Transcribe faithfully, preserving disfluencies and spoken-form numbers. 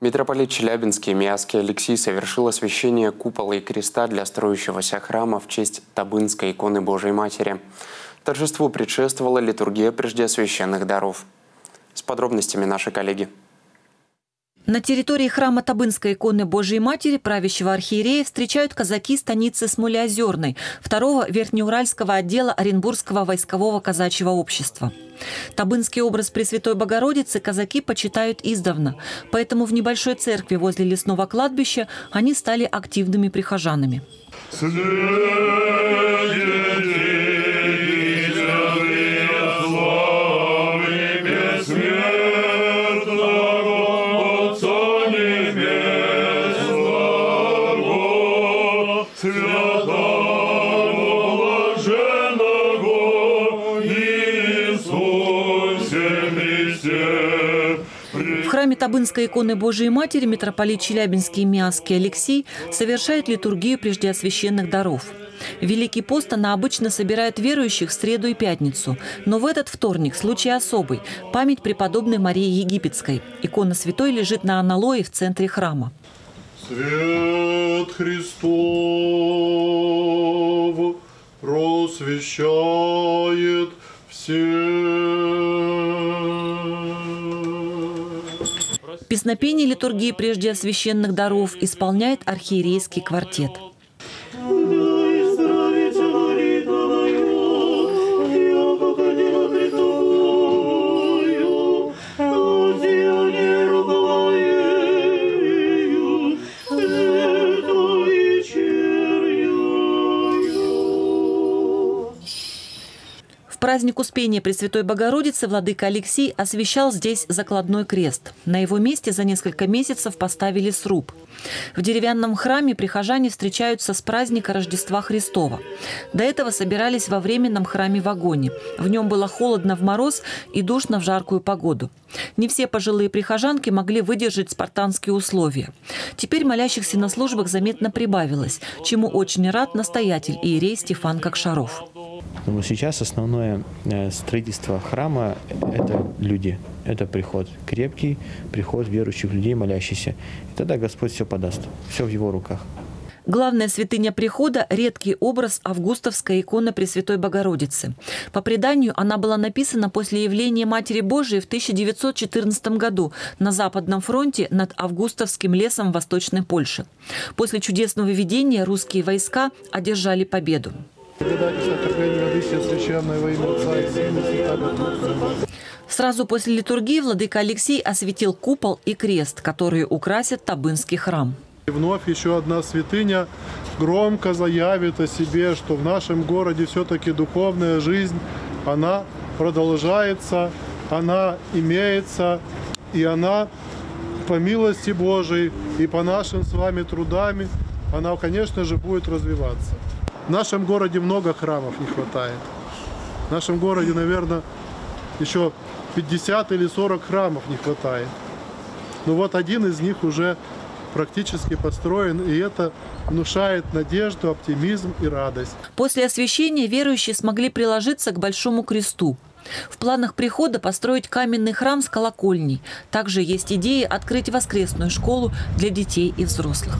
Митрополит Челябинский Миасский Алексий совершил освящение купола и креста для строящегося храма в честь Табынской иконы Божией Матери. Торжеству предшествовала литургия прежде священных даров. С подробностями наши коллеги. На территории храма Табынской иконы Божией Матери правящего архиерея встречают казаки станицы Смолеозерной, второго Верхнеуральского отдела Оренбургского войскового казачьего общества. Табынский образ Пресвятой Богородицы казаки почитают издавна, поэтому в небольшой церкви возле лесного кладбища они стали активными прихожанами. В храме Табынской иконы Божией Матери митрополит Челябинский Миасск Алексий совершает литургию преждеосвященных даров. Великий пост она обычно собирает верующих в среду и пятницу, но в этот вторник случай особый – память преподобной Марии Египетской. Икона святой лежит на аналое в центре храма. Свет Христов просвещает всех. Песнопение литургии прежде освященных даров исполняет архиерейский квартет. В праздник Успения Пресвятой Богородицы владыка Алексий освящал здесь закладной крест. На его месте за несколько месяцев поставили сруб. В деревянном храме прихожане встречаются с праздника Рождества Христова. До этого собирались во временном храме в Огоне. В нем было холодно в мороз и душно в жаркую погоду. Не все пожилые прихожанки могли выдержать спартанские условия. Теперь молящихся на службах заметно прибавилось, чему очень рад настоятель иерей Стефан Кокшаров. Но сейчас основное строительство храма – это люди, это приход крепкий, приход верующих людей, молящихся. И тогда Господь все подаст, все в его руках. Главная святыня прихода – редкий образ августовской иконы Пресвятой Богородицы. По преданию, она была написана после явления Матери Божией в тысяча девятьсот четырнадцатом году на Западном фронте над Августовским лесом в Восточной Польше. После чудесного видения русские войска одержали победу. Сразу после литургии владыка Алексий осветил купол и крест, которые украсят Табынский храм. И вновь еще одна святыня громко заявит о себе, что в нашем городе все-таки духовная жизнь, она продолжается, она имеется, и она по милости Божией и по нашим с вами трудами, она, конечно же, будет развиваться. В нашем городе много храмов не хватает. В нашем городе, наверное, еще пятьдесят или сорок храмов не хватает. Но вот один из них уже практически построен, и это внушает надежду, оптимизм и радость. После освящения верующие смогли приложиться к Большому кресту. В планах прихода построить каменный храм с колокольней. Также есть идея открыть воскресную школу для детей и взрослых.